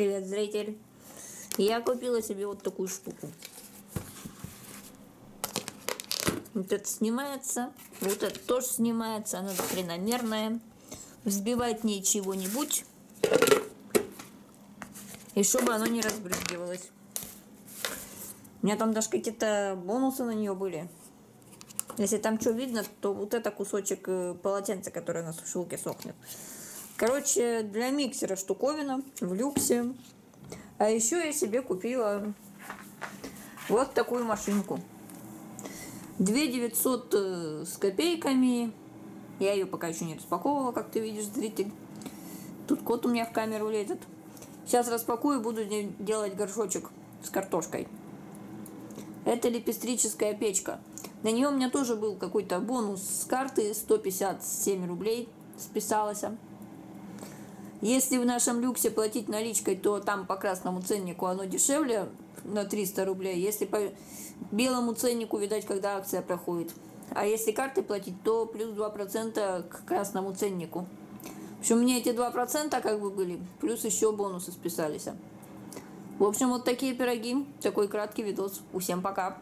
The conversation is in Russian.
Привет, зритель. Я купила себе вот такую штуку. Вот это снимается, вот это тоже снимается, она хреномерная. Взбивать в ней чего-нибудь, и чтобы оно не разбрызгивалось. У меня там даже какие-то бонусы на нее были. Если там что видно, то вот это кусочек полотенца, которое на сушилке сохнет. Короче, для миксера штуковина в люксе. А еще я себе купила вот такую машинку. 2900 с копейками. Я ее пока еще не распаковывала, как ты видишь, зритель. Тут кот у меня в камеру лезет. Сейчас распакую, буду делать горшочек с картошкой. Это лепестрическая печка. На нее у меня тоже был какой-то бонус с карты, 157 рублей списалось. Если в нашем люксе платить наличкой, то там по красному ценнику оно дешевле на 300 рублей. Если по белому ценнику, видать, когда акция проходит. А если картой платить, то плюс 2% к красному ценнику. В общем, мне эти 2% как бы были, плюс еще бонусы списались. В общем, вот такие пироги, такой краткий видос. Всем пока!